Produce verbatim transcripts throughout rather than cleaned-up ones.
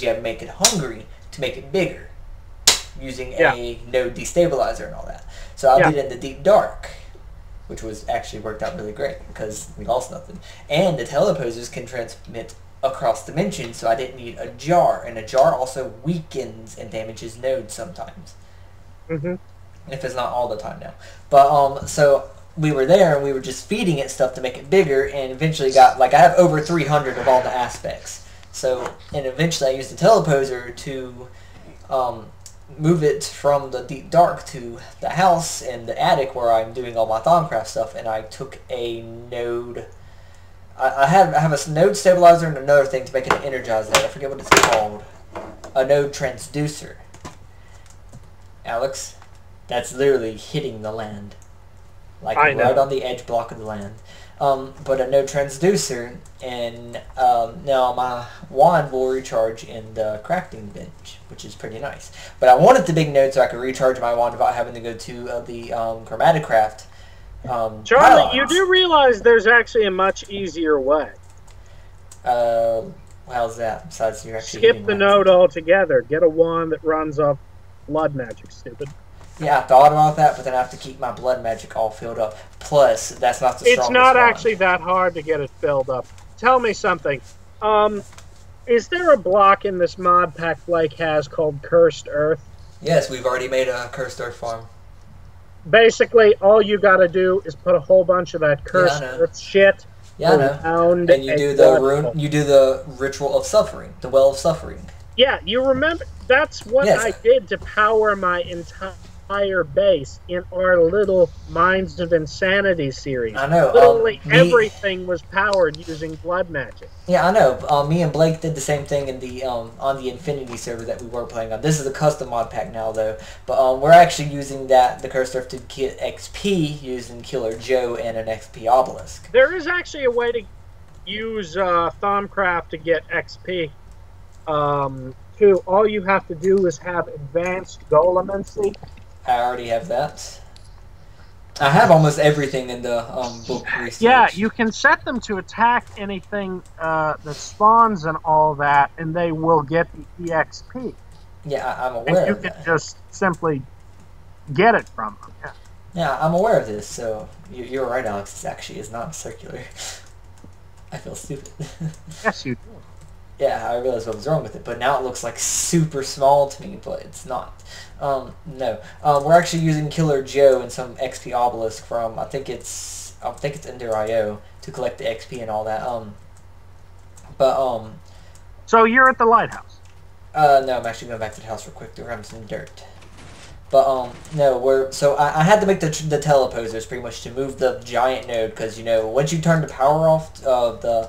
You gotta make it hungry to make it bigger using yeah. a node destabilizer and all that. So I yeah. did it in the deep dark, which was actually worked out really great because we lost nothing. And the teleposers can transmit across dimensions, so I didn't need a jar, and a jar also weakens and damages nodes sometimes. Mm-hmm. If it's not all the time now. But um, so we were there and we were just feeding it stuff to make it bigger, and eventually got, like, I have over three hundred of all the aspects. So, and eventually I used the teleposer to um, move it from the deep dark to the house and the attic where I'm doing all my Thaumcraft stuff, and I took a node... I, I, have, I have a node stabilizer and another thing to make it energize that. I forget what it's called. A node transducer. Alex, that's literally hitting the land. Like, I right know. on the edge block of the land. Um, but a node transducer, and um, now my wand will recharge in the crafting bench, which is pretty nice. But I wanted the big node so I could recharge my wand without having to go to uh, the um, chromatic craft. Um, Charlie, pylons. You do realize there's actually a much easier way. Uh, how's that? Besides, you're actually skip the node it. altogether. Get a wand that runs off blood magic. Stupid. Yeah, I thought about that, but then I have to keep my blood magic all filled up. Plus, that's not the strongest It's not one. actually that hard to get it filled up. Tell me something. Um, is there a block in this mod pack Blake has called Cursed Earth? Yes, we've already made a Cursed Earth farm. Basically, all you gotta do is put a whole bunch of that Cursed yeah, Earth shit yeah, around. And you do the rune, you do the ritual of suffering, the well of suffering. Yeah, you remember? That's what yes. I did to power my entire... Higher base in our little Minds of Insanity series. I know. Literally um, me, everything was powered using blood magic. Yeah, I know. Uh, me and Blake did the same thing in the um, on the Infinity server that we were playing on. This is a custom mod pack now, though. But um, we're actually using that, the Cursed Earth, to get X P using Killer Joe and an X P obelisk. There is actually a way to use uh, Thaumcraft to get X P. Um, too. All you have to do is have advanced Golemency. I already have that. I have almost everything in the um, book research. Yeah, you can set them to attack anything uh, that spawns and all that, and they will get the E X P. Yeah, I'm aware and of that. You can just simply get it from them. Yeah, yeah I'm aware of this, so you're right, Alex. This actually is not circular. I feel stupid. Yes, you do. Yeah, I realized what was wrong with it, but now it looks like super small to me, but it's not. Um, no, um, we're actually using Killer Joe and some X P obelisk from I think it's I think it's Ender dot I O to collect the X P and all that. Um, but um, so you're at the lighthouse? Uh, no, I'm actually going back to the house real quick to grab some dirt. But um, no, we're so I, I had to make the the teleposers pretty much to move the giant node because you know once you turn the power off of the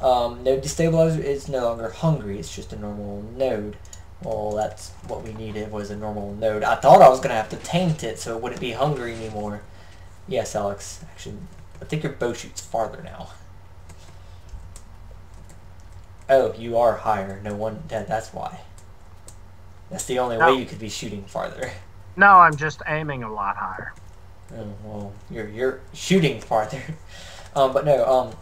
Um, node destabilizer is no longer hungry, it's just a normal node. Well, that's what we needed, was a normal node. I thought I was going to have to taint it so it wouldn't be hungry anymore. Yes, Alex, actually, I think your bow shoots farther now. Oh, you are higher, no one, that, that's why. That's the only no. way you could be shooting farther. No, I'm just aiming a lot higher. Oh, well, you're, you're shooting farther. um, but no, um...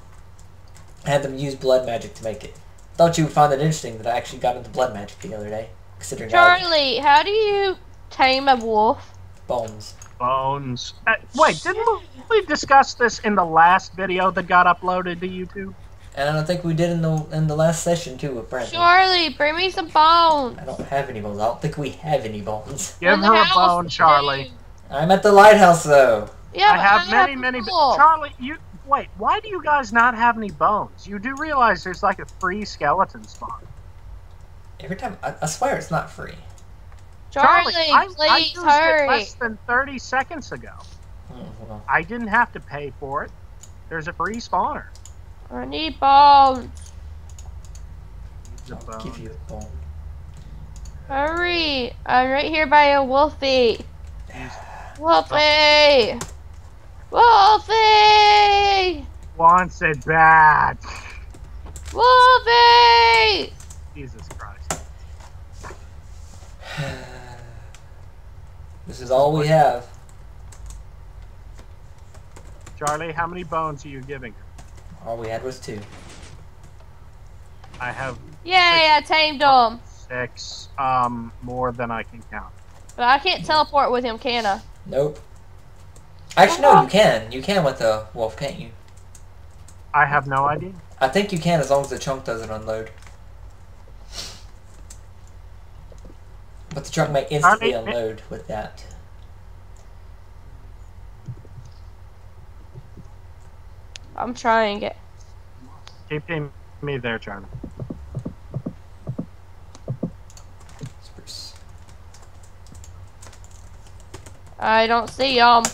I had them use blood magic to make it. Thought you would find it interesting that I actually got into blood magic the other day. Considering Charlie, how do you tame a wolf? Bones. Bones. Uh, wait, didn't we, we discuss this in the last video that got uploaded to YouTube? And I think we did in the in the last session too with Brent. Charlie, bring me some bones. I don't have any bones. I don't think we have any bones. Give her a bone, Charlie. I'm at the lighthouse though. Yeah, I have many, many bones. Charlie, you. Wait, why do you guys not have any bones? You do realize there's like a free skeleton spawn. Every time, I, I swear it's not free. Charlie, Charlie I, please I hurry. It less than thirty seconds ago. Mm-hmm. I didn't have to pay for it. There's a free spawner. I need bones. I'll bone. give you a bone. Hurry! I'm right here by a wolfie. Wolfie! Wolfie! Wants it back. Wolfie! Jesus Christ. This is all we have. Charlie, how many bones are you giving? All we had was two. I have... Yay, I tamed them. six, um, more than I can count. But I can't teleport with him, can I? Nope. Actually, no, you can. You can with the wolf, can't you? I have no idea. I think you can as long as the chunk doesn't unload. But the chunk may instantly I mean, unload with that. I'm trying it. Keeping me there, Charlie. Spruce. I don't see um.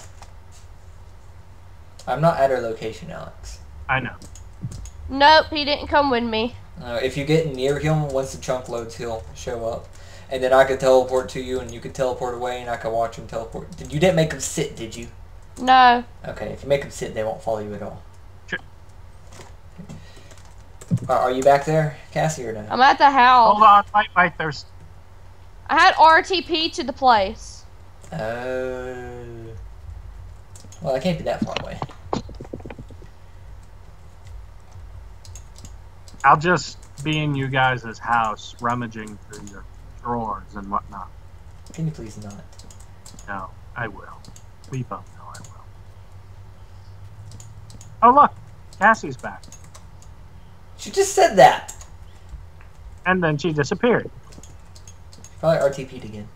I'm not at her location, Alex. I know. Nope, he didn't come with me. Uh, if you get near him, once the chunk loads, he'll show up. And then I could teleport to you, and you could teleport away, and I could watch him teleport. You didn't make him sit, did you? No. Okay, if you make them sit, they won't follow you at all. Sure. Uh, are you back there, Cassie, or no? I'm at the house. Hold on, wait, wait, there's... I had R T P to the place. Oh. Uh... Well, I can't be that far away. I'll just be in you guys' house, rummaging through your drawers and whatnot. Can you please not? No, I will. We both know I will. Oh, look! Cassie's back. She just said that! And then she disappeared. Probably R T P'd again.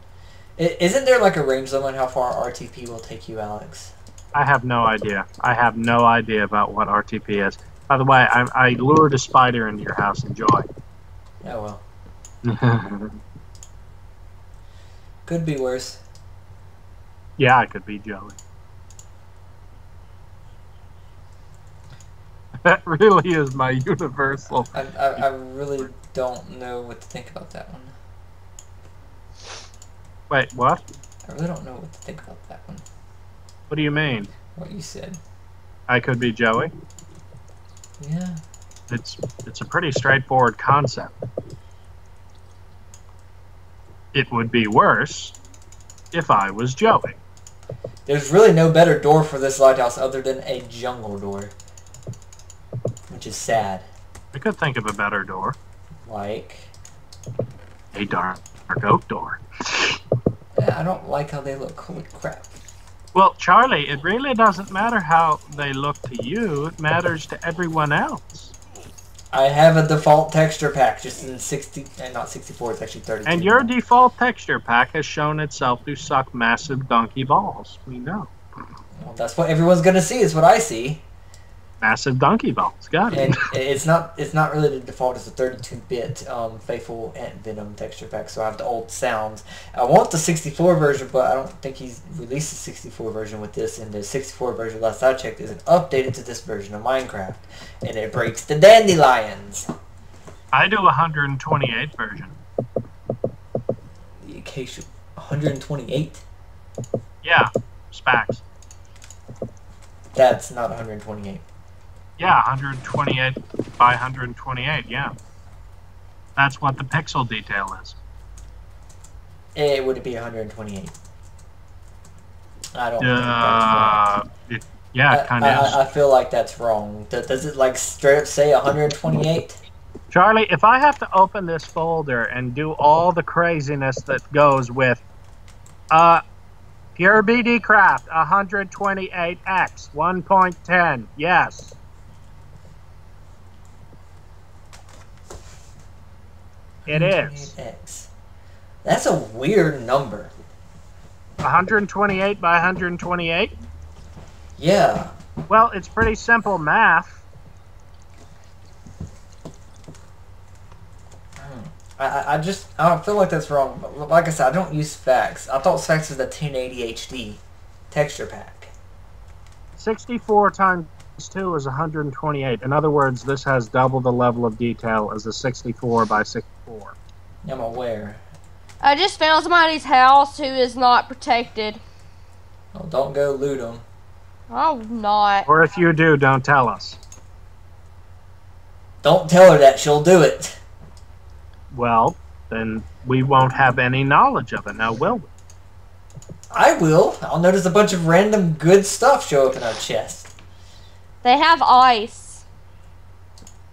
I, isn't there like a range limit on how far R T P will take you, Alex? I have no idea. I have no idea about what R T P is. By the way, I, I lured a spider into your house. Enjoy. Oh, well. Could be worse. Yeah, I could be jelly. That really is my universal. I, I, I really don't know what to think about that one. Wait, what? I really don't know what to think about that one. What do you mean? What you said. I could be Joey? Yeah. It's it's a pretty straightforward concept. It would be worse if I was Joey. There's really no better door for this lighthouse other than a jungle door. Which is sad. I could think of a better door. Like? A dark oak door. I don't like how they look. Holy crap. Well, Charlie, it really doesn't matter how they look to you. It matters to everyone else. I have a default texture pack, just in sixty, and not sixty-four, it's actually thirty. And your default texture pack has shown itself to suck massive donkey balls. We know. Well, that's what everyone's gonna see. Is what I see. Massive donkey balls. Got it. And it's not. It's not really the default. It's a thirty-two bit um, Faithful Ant Venom texture pack. So I have the old sounds. I want the sixty-four version, but I don't think he's released the sixty-four version with this. And the sixty-four version, last I checked, isn't updated to this version of Minecraft, and it breaks the dandelions. I do a one twenty-eight version. The occasion one twenty-eight. Yeah, Sphax. That's not one twenty-eight. Yeah, one twenty-eight by one twenty-eight, yeah. That's what the pixel detail is. It would be one twenty-eight. I don't uh, think that's right. It, yeah, it kind of is. I feel like that's wrong. Does it, like, straight up say one twenty-eight? Charlie, if I have to open this folder and do all the craziness that goes with... uh. Pure B D Craft, one twenty-eight X, one point ten, yes. It is. X. That's a weird number. one twenty-eight by one twenty-eight? Yeah. Well, it's pretty simple math. I, I just, I don't feel like that's wrong. But like I said, I don't use Sphax. I thought Sphax was a ten eighty H D texture pack. sixty-four times two is one twenty-eight. In other words, this has double the level of detail as a sixty-four by sixty-four. I'm aware. I just found somebody's house who is not protected. Well, don't go loot them. I'm not. Or if you do, don't tell us. Don't tell her that. She'll do it. Well, then we won't have any knowledge of it now, will we? I will. I'll notice a bunch of random good stuff show up in our chest. They have ice.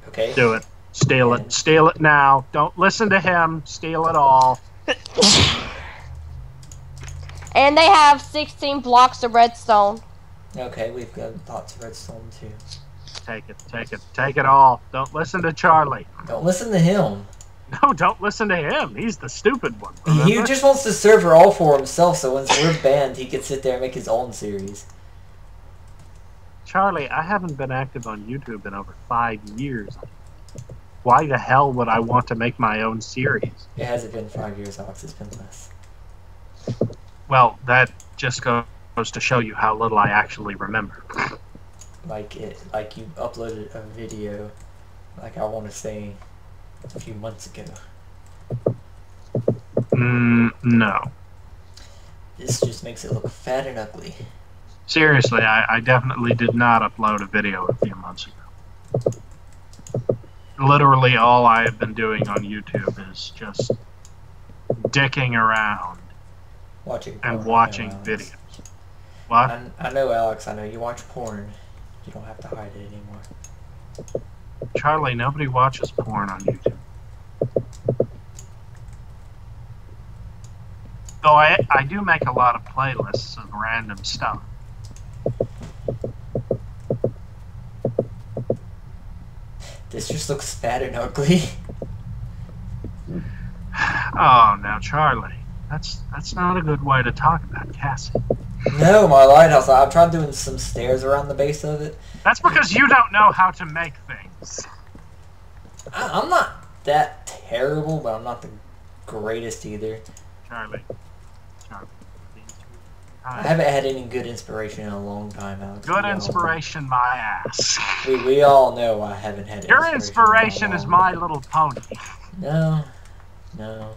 Okay. Do it. Steal it. Steal it now. Don't listen to him. Steal it all. And they have sixteen blocks of redstone. Okay, we've got lots of redstone too. Take it. Take it. Take it all. Don't listen to Charlie. Don't listen to him. No, don't listen to him. He's the stupid one. Remember? He just wants the server all for himself, so once we're banned, he can sit there and make his own series. Charlie, I haven't been active on YouTube in over five years. Why the hell would I want to make my own series? It hasn't been five years, Alex. It's been less. Well, that just goes to show you how little I actually remember. Like it, like you uploaded a video, like I want to say, a few months ago. Mm, no. This just makes it look fat and ugly. Seriously, I, I definitely did not upload a video a few months ago. Literally all I have been doing on YouTube is just dicking around watching porn and watching I know, videos. What? I, I know, Alex, I know you watch porn. You don't have to hide it anymore. Charlie, nobody watches porn on YouTube. Though I, I do make a lot of playlists of random stuff. This just looks fat and ugly. Oh, now Charlie, that's that's not a good way to talk about Cassie. No, my lighthouse. I've tried doing some stairs around the base of it. That's because you don't know how to make things. I, I'm not that terrible, but I'm not the greatest either. Charlie. Charlie. I haven't had any good inspiration in a long time, Alex. Good inspiration, my ass. We, we all know I haven't had your inspiration, inspiration in is My Little Pony. No. No.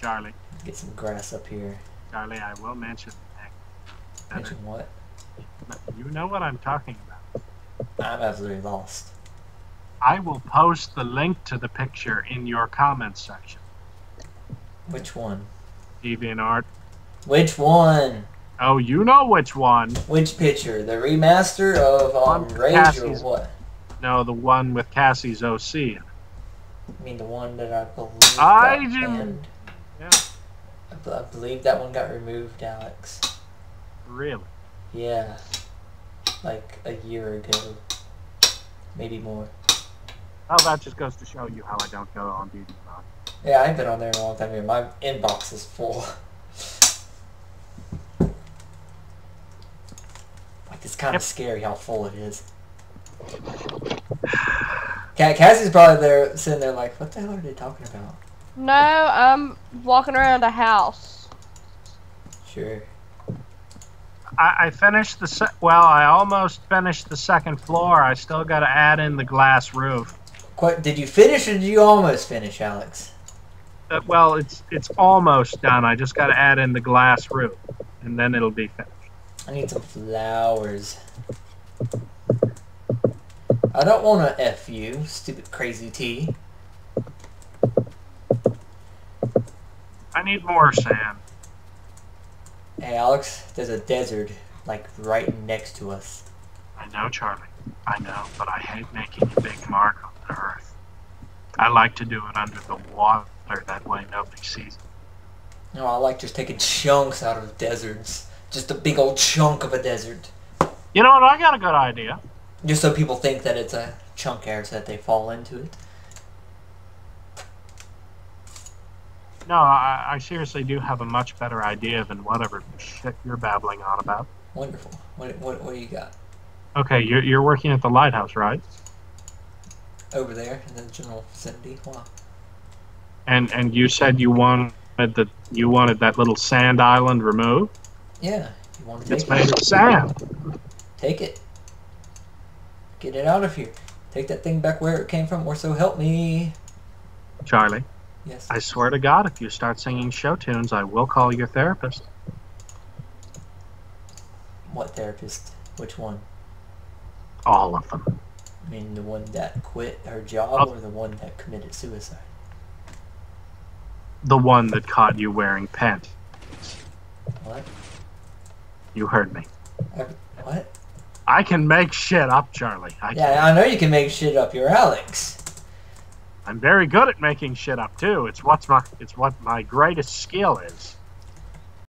Charlie. Get some grass up here. Charlie, I will mention... Mention what? You know what I'm talking about. I'm absolutely lost. I will post the link to the picture in your comments section. Which one? DeviantArt. Which one? Oh, you know which one. Which picture? The remaster of um, Rage or what? No, the one with Cassie's O C. I mean the one that I believe I got banned. Yeah. I, b I believe that one got removed, Alex. Really? Yeah. Like a year ago. Maybe more. Oh, that just goes to show you how I don't go on DeviantArt. Yeah, I ain't been on there in a long time. Here. My inbox is full. Like, it's kind of yep. scary how full it is. Cassie's probably there, sitting there like, what the hell are they talking about? No, I'm walking around the house. Sure. I finished the se well. I almost finished the second floor. I still got to add in the glass roof. Quite, did you finish, or did you almost finish, Alex? Uh, well, it's it's almost done. I just got to add in the glass roof, and then it'll be finished. I need some flowers. I don't want to F you, stupid crazy T. I need more sand. Hey Alex, there's a desert, like, right next to us. I know, Charlie. I know, but I hate making a big mark on the earth. I like to do it under the water, that way nobody sees it. No, I like just taking chunks out of deserts. Just a big old chunk of a desert. You know what, I got a good idea. Just so people think that it's a chunk air so that they fall into it. No, I, I seriously do have a much better idea than whatever shit you're babbling on about. Wonderful. What what what do you got? Okay, you're you're working at the lighthouse, right? Over there in the general vicinity. Wow. And and you said you wanted that you wanted that little sand island removed. Yeah, you want to take it. It's made of sand. Take it. Get it out of here. Take that thing back where it came from, or so help me, Charlie. Yes. I swear to God, if you start singing show tunes, I will call your therapist. What therapist? Which one? All of them. I mean, the one that quit her job, oh. or the one that committed suicide? The one that caught you wearing pants. What? You heard me. I, what? I can make shit up, Charlie. I yeah, can. I know you can make shit up. You're Alex. I'm very good at making shit up too. It's what's my it's what my greatest skill is.